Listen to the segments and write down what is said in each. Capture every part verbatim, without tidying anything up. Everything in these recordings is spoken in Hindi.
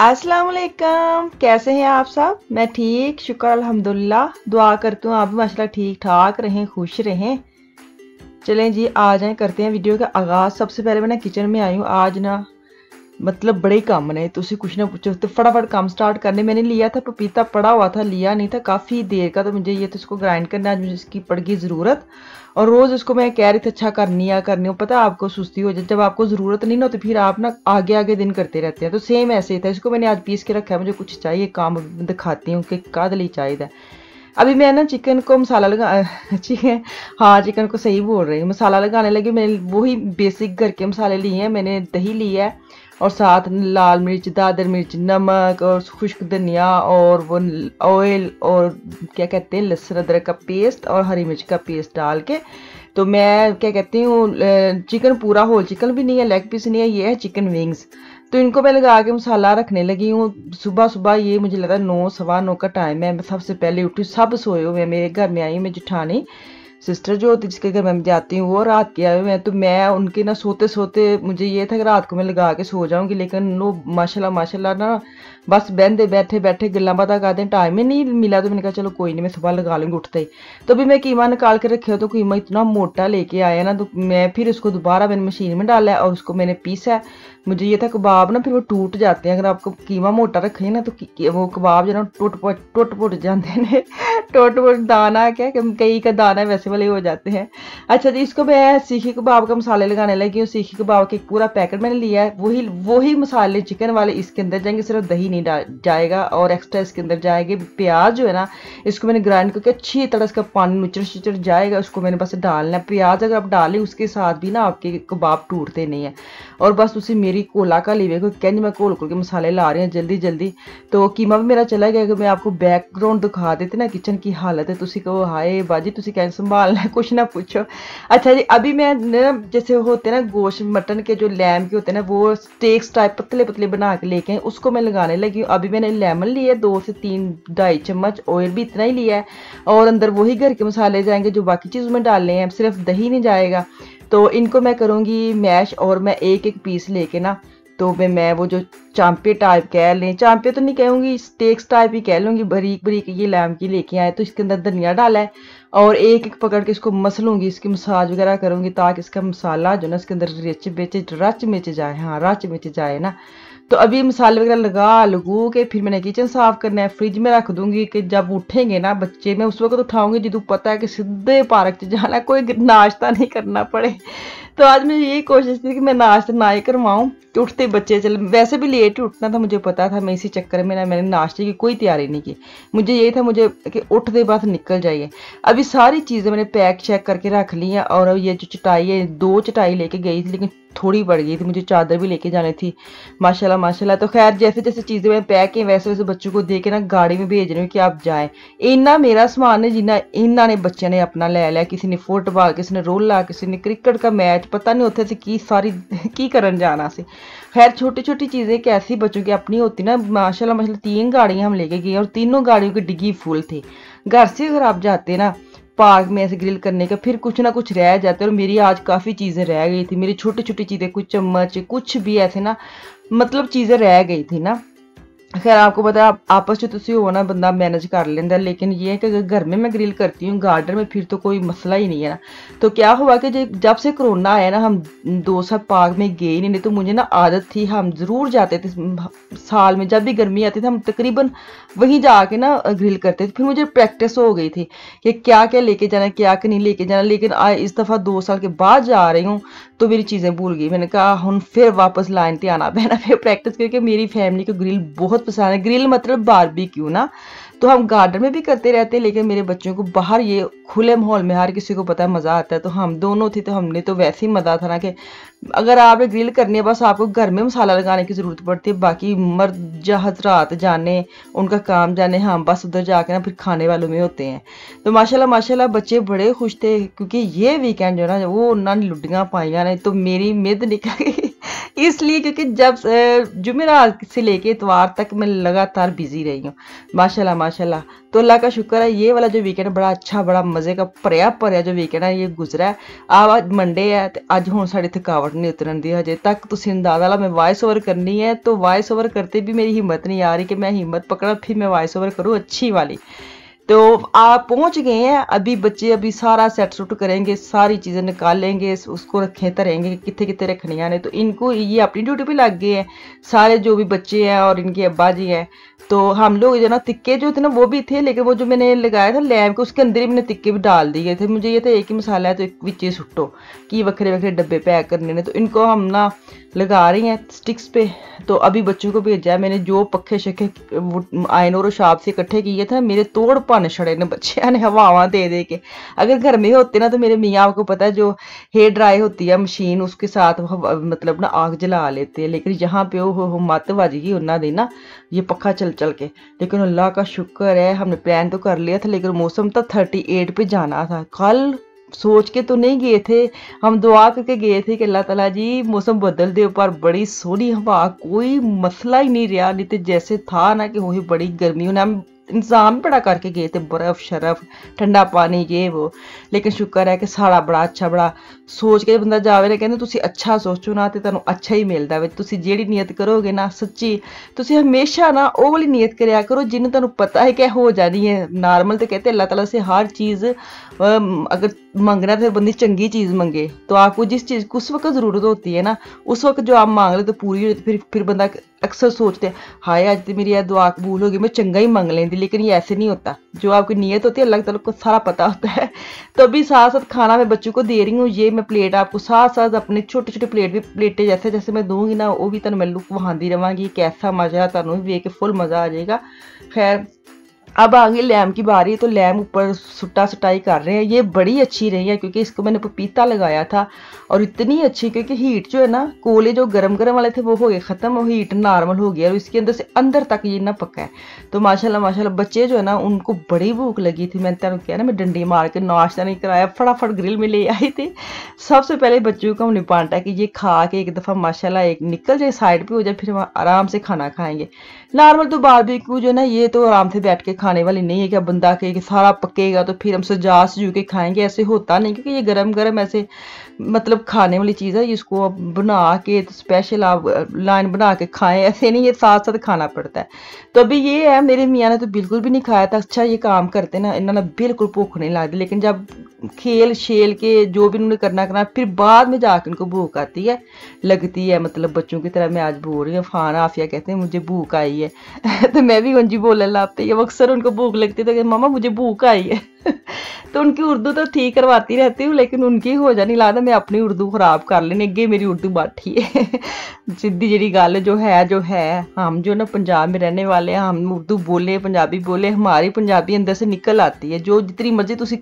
अस्सलामुअलैकुम, कैसे हैं आप सब। मैं ठीक, शुक्र अल्हम्दुलिल्लाह। दुआ करती हूँ आप भी माशाल्लाह ठीक ठाक रहें, खुश रहें। चलें जी, आ जाएं, करते हैं वीडियो का आगाज़। सबसे पहले मैं ना किचन में आई हूँ। आज ना मतलब बड़े काम ने, तुसी कुछ ना पूछो तो फटाफट काम स्टार्ट करने। मैंने लिया था पपीता, पड़ा हुआ था, लिया नहीं था काफ़ी देर का, तो मुझे ये तो इसको ग्राइंड करना, आज मुझे इसकी पड़ गई ज़रूरत। और रोज़ इसको मैं कह रही थी अच्छा करनी या करनी हो, पता आपको सुस्ती हो जाए, जब आपको ज़रूरत नहीं ना तो फिर आप ना आगे आगे दिन करते रहते हैं। तो सेम ऐसे ही था। इसको मैंने आज पीस के रखा है, मुझे कुछ चाहिए काम, दिखाती हूँ कि कादली चाहिए। अभी मैं ना चिकन को मसाला लगा चिकन हाँ चिकन को सही बोल रही हूँ, मसाला लगाने लगी। मैंने वही बेसिक घर के मसाले लिए हैं। मैंने दही लिया है और साथ लाल मिर्च, दादर मिर्च, नमक और खुश्क धनिया और वो ऑयल और क्या कहते हैं लहसुन अदरक का पेस्ट और हरी मिर्च का पेस्ट डाल के, तो मैं क्या कहती हूँ चिकन पूरा होल चिकन भी नहीं है, लेग पीस नहीं है, ये है चिकन विंग्स। तो इनको मैं लगा के मसाला रखने लगी हूँ। सुबह सुबह ये मुझे लगा नौ सवा नौ का टाइम है। मैं सबसे पहले उठी, सब सोए हुए हैं। मेरे घर में आई मैं जेठानी सिस्टर जो होती जिसके घर में जाती हूँ, वो रात के आए हुए हैं। तो मैं उनके ना सोते सोते मुझे ये था कि रात को मैं लगा के सो जाऊँगी, लेकिन नो माशाल्लाह माशाल्लाह ना बस बहनते बैठे बैठे गल्ला बातें करते हैं। टाइम ही नहीं मिला, तो मैंने कहा चलो कोई नहीं मैं सुबह लगा लूँगी उठते ही। तो भी मैं कीमा निकाल के रखे हो, तो कीमा इतना मोटा लेके आया ना, तो मैं फिर उसको दोबारा मैंने मशीन में डाला और उसको मैंने पीसा है। मुझे ये था कबाब ना फिर वो टूट जाते हैं, अगर आपको कीमा मोटा रखें ना तो वो कबाब जो ना टुट टुट पुट जाते हैं, टुट पुट दाना क्या कई का दाना वैसे वाले हो जाते हैं। अच्छा जी, इसको मैं सीखी कबाब का मसाले लगाने लगी हूँ। सीखी कबाब के पूरा पैकेट मैंने लिया है, वही वही मसाले चिकन वाले इसके अंदर जाएंगे, सिर्फ दही नहीं जाएगा और एक्स्ट्रा इसके अंदर जाएंगे। प्याज जो है ना इसको मैंने ग्राइंड करके अच्छी तरह इसका पानी नुचड़ शुचड़ जाएगा, उसको मैंने बस डालना है। प्याज अगर आप डालें उसके साथ भी ना आपके कबाब टूटते नहीं है। और बस उसी मेरी कोला का लीवे को कहनी, मैं कोल कोल के मसाले ला रही हूँ जल्दी जल्दी। तो कीमा भी मेरा चला गया। मैं आपको बैकग्राउंड दिखा देती ना किचन की हालत है, तुसी कहो हाय बाजी तुसी कैसे संभालना है, कुछ ना पूछो। अच्छा जी, अभी मैं ना जैसे होते ना गोश्त मटन के जो लैम के होते ना वो स्टेक्स टाइप पतले पतले बना के लेके उसको मैं लगाने लगी हूँ। अभी मैंने लेमन लिया दो से तीन ढाई चम्मच, ऑयल भी इतना ही लिया है और अंदर वही घर के मसाले जाएंगे जो बाकी चीज़ में डालने हैं, सिर्फ दही नहीं जाएगा। तो इनको मैं करूँगी मैश और मैं एक एक पीस लेके ना, तो मैं मैं वो जो चांपे टाइप कह लें, चांपे तो नहीं कहूँगी, स्टेक्स टाइप ही कह लूँगी, बरीक बरीक ये लैम की लेके आए। तो इसके अंदर धनिया डाला है और एक एक पकड़ के इसको मसलूंगी, इसकी मसाज वगैरह करूँगी ताकि इसका मसाला जो ना इसके अंदर रिच बेचे रच मिच जाए, हाँ रच मिच जाए ना। तो अभी मसाले वगैरह लगा लगू के फिर मैंने किचन साफ़ करना है, फ्रिज में रख दूंगी कि जब उठेंगे ना बच्चे मैं उस वक्त उठाऊंगी जब पता है कि सीधे पार्क जाना, कोई नाश्ता नहीं करना पड़े। तो आज मेरी यही कोशिश थी कि मैं नाश्ता ना ही करवाऊँ कि उठते बच्चे, चल वैसे भी लेट ही उठना था मुझे पता था। मैं इसी चक्कर में ना मैंने नाश्ते की कोई तैयारी नहीं की, मुझे यही था मुझे कि उठते बाद निकल जाइए। अभी सारी चीज़ें मैंने पैक चेक करके रख ली हैं। और ये जो चटाई है, दो चटाई लेके गई थी लेकिन थोड़ी बढ़ गई थी, मुझे चादर भी लेके जानी थी माशाल्लाह माशाल्लाह। तो खैर जैसे जैसे चीज़ें मैं पैक की वैसे वैसे बच्चों को दे के ना गाड़ी में भेज रही हूँ कि आप जाएं। इन्ना मेरा सामान है जिन्ना इन्ना ने बच्चे ने अपना ले लिया, किसी ने फुटबॉल, किसी ने रोला, किसी ने क्रिकेट का मैच, पता नहीं होते की सारी की करन जाना से। खैर छोटी छोटी चीज़ें कैसी बच्चों की अपनी होती ना माशाल्लाह माशाल्लाह। तीन गाड़ियाँ हम लेके गए और तीनों गाड़ियों की डिग्गी फुल थी। घर से अगर आप जाते ना पार्क में ऐसे ग्रिल करने का फिर कुछ ना कुछ रह जाते, और मेरी आज काफ़ी चीज़ें रह गई थी, मेरी छोटी छोटी चीज़ें, कुछ चम्मच कुछ भी ऐसे ना मतलब चीज़ें रह गई थी ना। खैर आपको पता है आप, आपस में तुसी हो ना बंदा मैनेज कर लेता है, लेकिन ये है कि घर में मैं ग्रिल करती हूँ गार्डन में फिर तो कोई मसला ही नहीं है ना। तो क्या हुआ कि जब से कोरोना आया ना हम दो साल पार्क में गए ही नहीं, नहीं तो मुझे ना आदत थी, हम ज़रूर जाते थे साल में जब भी गर्मी आती थी हम तकरीबन वहीं जाके ना ग्रिल करते थे। फिर मुझे प्रैक्टिस हो गई थी कि क्या क्या लेके जाना क्या क्या नहीं लेके जाना, लेकिन इस दफ़ा दो साल के बाद जा रही हूँ तो मेरी चीज़ें भूल गई। मैंने कहा हम फिर वापस लाइन पर आना बहना, फिर प्रैक्टिस करके मेरी फैमिली को ग्रिल बहुत बहुत पसंद है। ग्रिल मतलब बारबेक्यू ना, तो हम गार्डन में भी करते रहते हैं, लेकिन मेरे बच्चों को बाहर ये खुले माहौल में हर किसी को पता है मज़ा आता है। तो हम दोनों थे तो हमने तो वैसे ही मज़ा था ना कि अगर आपने ग्रिल करनी है बस आपको घर में मसाला लगाने की ज़रूरत पड़ती है, बाकी मर्द या हजरात जाने उनका काम जाने, हम बस उधर जाके ना फिर खाने वालों में होते हैं। तो माशाल्लाह माशाल्लाह बच्चे बड़े खुश थे क्योंकि ये वीकेंड जो है ना वो उन्होंने लुड्डियाँ पाइयाँ ने तो मेरी मेद निकल गई, इसलिए क्योंकि जब जुमेरात से लेके इतवार तक मैं लगातार बिजी रही हूँ माशाल्लाह माशाल्लाह। तो अल्लाह का शुक्र है ये वाला जो वीकेंड बड़ा अच्छा बड़ा मज़े का भरया भरया जो वीकेंड है ये गुजरा है। आज मंडे है तो अज हूँ साढ़े थकावट नहीं उतरन दी, हजे तक तो अंदाजा ला मैं वॉयस ओवर करनी है तो वॉयस ओवर करते भी मेरी हिम्मत नहीं आ रही कि मैं हिम्मत पकड़ा फिर मैं वॉयस ओवर करूँ अच्छी वाली। तो आप पहुंच गए हैं, अभी बच्चे अभी सारा सेट सूट करेंगे, सारी चीज़ें निकालेंगे, उसको रखें तरेंगे कितने कितने रखनियाँ ने, तो इनको ये अपनी ड्यूटी पे लग गए हैं सारे जो भी बच्चे हैं और इनके अब्बा जी हैं। तो हम लोग जो ना तिक्के जो थे ना वो भी थे, लेकिन वो जो मैंने लगाया था लैम्प के उसके अंदर ही मैंने तिक्के भी डाल दिए थे। मुझे ये था एक ही मसाला है तो एक विचे सुट्टो कि बखरे बखरे डब्बे पैक करने ने, तो इनको हम ना लगा रहे हैं स्टिक्स पे। तो अभी बच्चों को भेजा है मैंने, जो पखे शखे आयन और शाप से इकट्ठे किए थे मेरे तोड़ पाने छड़े ने बच्चे ने हवावा दे दे के। अगर घर में होते ना तो मेरे मियाँ आपको पता है जो हेयर ड्राई होती है मशीन उसके साथ मतलब ना आग जला लेते हैं, लेकिन यहाँ पे वो मत वाजी उन्होंने ना ये पखा चल चल के। लेकिन अल्लाह का शुक्र है हमने प्लान तो कर लिया था, लेकिन मौसम तो थर्टी एट पे जाना था, कल सोच के तो नहीं गए थे, हम दुआ करके गए थे कि अल्लाह ताला जी मौसम बदल दे, पर बड़ी सोहनी हवा कोई मसला ही नहीं रहा, नहीं तो जैसे था ना कि वही बड़ी गर्मी होने। हम इंतज़ाम बड़ा करके गए थे बर्फ़ शरफ़ ठंडा पानी ये वो, लेकिन शुक्र है कि सारा बड़ा अच्छा बड़ा सोच के बंदा जावे ना, कहते तुसी अच्छा सोचो ना तो तुहानूं अच्छा ही मिलता है। तुसी जेड़ी नीयत करोगे ना सच्ची तुसी हमेशा ना वो वाली नीयत कराया करो जिन्हें तुहानूं पता है कि हो जानी है नॉर्मल। तो कहते अल्लाह ताला से हर चीज़ अगर मंगना तो बंदी चंगी चीज़ मंगे, तो आपको जिस चीज़ को उस वक्त ज़रूरत होती है ना उस वक्त जो आप मांग ले तो पूरी हो जाती। फिर फिर बंदा अक्सर सोचते हैं हाय आज तो मेरी यह दुआ कबूल होगी, मैं चंगा ही मांग लेती, लेकिन ये ऐसे नहीं होता। जो आपकी नीयत होती है अल्लाह ताला को सारा पता होता है। तो अभी साथ साथ खाना मैं बच्चों को दे रही हूँ, ये मैं प्लेट आपको साथ साथ अपने छोटे छोटे प्लेट भी प्लेटें जैसे जैसे मैं दूँगी ना वो भी तुम मैं लुक वहांदी रवांगी, कैसा मज़ा तुम वे के फुल मज़ा आ जाएगा। खैर अब आ गई लैम की बारी, तो लैम ऊपर सुट्टा सुटाई कर रहे हैं। ये बड़ी अच्छी रही है क्योंकि इसको मैंने पपीता लगाया था और इतनी अच्छी क्योंकि हीट जो है ना कोले जो गरम गरम वाले थे वो हो गए ख़त्म और हीट नॉर्मल हो गया और इसके अंदर से अंदर तक ये ना पका है। तो माशाल्लाह माशाल्लाह बच्चे जो है ना उनको बड़ी भूख लगी थी, मैंने तेन कहा ना मैं डंडी मार के नाश्ता नहीं कराया, फटाफट ग्रिल में ले आई थी। सबसे पहले बच्चों को हमने बांटा कि ये खा के एक दफ़ा माशाल्लाह एक निकल जाए साइड पर हो जाए, फिर हम आराम से खाना खाएँगे। नॉर्मल तो बारबेक्यू जो है ना ये तो आराम से बैठ के खाने वाली नहीं है कि बंदा के कि सारा पकेगा तो फिर हम सजा सजू के खाएंगे, ऐसे होता नहीं क्योंकि ये गरम गरम ऐसे मतलब खाने वाली चीज़ है। इसको आप बना के तो स्पेशल आप लाइन बना के खाएं, ऐसे नहीं ये साथ साथ खाना पड़ता है। तो अभी ये है मेरे मियाँ ने तो बिल्कुल भी नहीं खाया था। अच्छा ये काम करते ना इन्होंने बिल्कुल भूख नहीं लगती, लेकिन जब खेल शेल के जो भी उन्होंने करना करना फिर बाद में जाकर उनको भूख आती है लगती है, मतलब बच्चों की तरह मैं आज बोल रही हूँ। फान आफिया कहते हैं मुझे भूख आई है तो मैं भी उनजी बोलने लगती है, अक्सर उनको भूख लगती है तो मामा मुझे भूख आई है तो उनकी उर्दू तो ठीक करवाती रहती हूँ, लेकिन उनकी हो जा नहीं लगता मैं अपनी उर्दू ख़राब कर लेनी। अगे मेरी उर्दू बाठी है सीधी जी गल जो है जो है हम जो ना पंजाब में रहने वाले हैं, हम उर्दू बोले पंजाबी बोले, हमारी पंजाबी अंदर से निकल आती है। जो जितनी मर्जी तुसी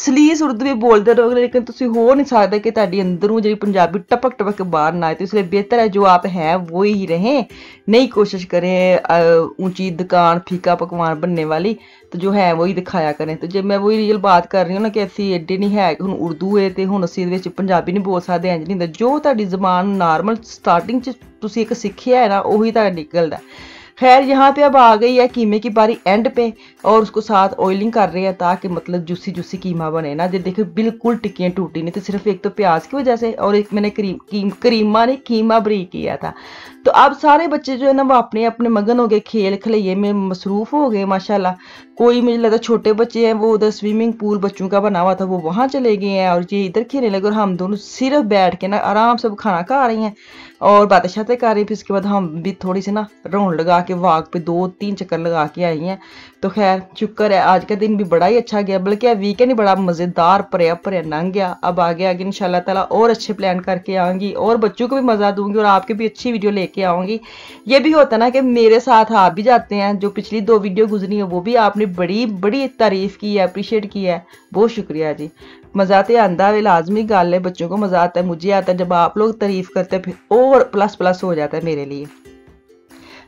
सलीस उर्दू भी बोलते रहोगे लेकिन तुसी हो नहीं सकता कि तुहाडी अंदरों जी पंजाबी टपक टपक के बाहर ना आए। तो इसलिए बेहतर है जो आप हैं वो ही रहें, नई कोशिश करें ऊँची दुकान फीका पकवान बनने वाली, तो जो है वही दिखाया करें। तो जब मैं वही रियल बात कर रही हूँ ना कि असी एडे नहीं है कि हम उर्दू है तो हम असं पंजाबी नहीं बोल सकते, इंज नहीं होंगे। जो तुहाडी जबान नॉर्मल स्टार्टिंग तुसी एक सीखिया है ना उही तुहाडा निकलदा। खैर यहाँ पे अब आ गई है कीमे की बारी एंड पे, और उसको साथ ऑयलिंग कर रहे हैं ताकि मतलब जूसी जूसी कीमा बने ना। ये देखो बिल्कुल टिक्कियाँ टूटी नहीं, तो सिर्फ एक तो प्याज की वजह से और एक मैंने क्रीम कीम करीमा ने कीमा बारीक किया था। तो अब सारे बच्चे जो है ना वो अपने अपने मगन हो गए, खेल खलैये में मसरूफ़ हो गए माशाल्लाह। कोई मुझे लगता छोटे बच्चे हैं वो उधर स्विमिंग पूल बच्चों का बना हुआ था वो वहाँ चले गए हैं और ये इधर खेलने लगे, और हम दोनों सिर्फ बैठ के ना आराम से खाना खा रही हैं और बातें शातें कर रही हैं। फिर उसके बाद हम भी थोड़ी सी ना रौन लगा के वाग पे दो तीन चक्कर लगा के आई हैं। तो खैर शुक्र है आज का दिन भी बड़ा ही अच्छा गया, बल्कि वीकेंड ही बड़ा मज़ेदार भरया भरया लंघ गया। अब आगे आगे इंशाल्लाह ताला और अच्छे प्लान करके आऊँगी और बच्चों को भी मज़ा दूंगी और आपके भी अच्छी वीडियो लेके आऊँगी। ये भी होता ना कि मेरे साथ आप भी जाते हैं, जो पिछली दो वीडियो गुजरी है वो भी आपने बड़ी बड़ी तारीफ़ की है, अप्रिशिएट की है, बहुत शुक्रिया जी। मज़ा तो आता है, लाजमी गल है, बच्चों को मज़ा आता है, मुझे आता है, जब आप लोग तारीफ़ करते हैं फिर और प्लस प्लस हो जाता है मेरे लिए।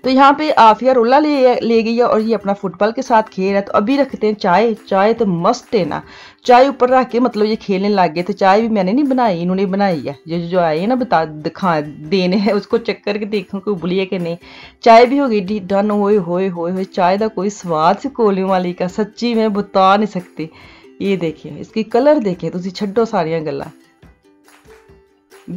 तो यहाँ पे आफिया रोला ले ले गई है और ये अपना फुटबॉल के साथ खेल रहा है। तो अभी रखते हैं चाय, चाय तो मस्त है ना, चाय ऊपर रख के मतलब ये खेलने लग गए थे। चाय भी मैंने नहीं बनाई, इन्होंने बनाई है, ये जो आए हैं ना बता दिखा देने हैं, उसको चेक करके देखो कोई भूलिए कि नहीं। चाय भी हो गई डन, होए होए होए चाय का कोई स्वाद से कोली वाली का सच्ची में बता नहीं सकती। ये देखिए इसकी कलर देखे, तुम छो सारिया गल्।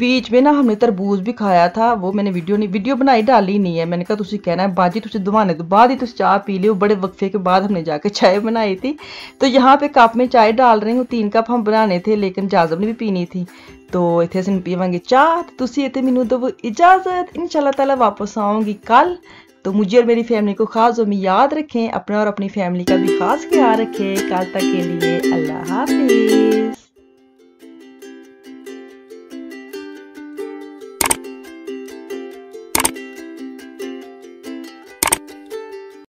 बीच में ना हमने तरबूज भी खाया था, वो मैंने वीडियो नहीं वीडियो बनाई डाली नहीं है, मैंने कहा तुसी कहना है बाजी तुझे दुआने तो बाद ही तुझे चाय पी लियो, बड़े वक्फे के बाद हमने जाके चाय बनाई थी। तो यहाँ पे कप में चाय डाल रही हूँ, तीन कप हम बनाने थे लेकिन जाजब ने भी पीनी थी, तो इतने असन पीवेंगे चाह। तो इतने मैनू दो इजाज़त, इंशाल्लाह ताला वापस आऊँगी कल। तो मुझे और मेरी फैमिली को खास और याद रखें, अपना और अपनी फैमिली का भी खास ख्याल रखें। कल तक के लिए अल्लाह हाफिज़।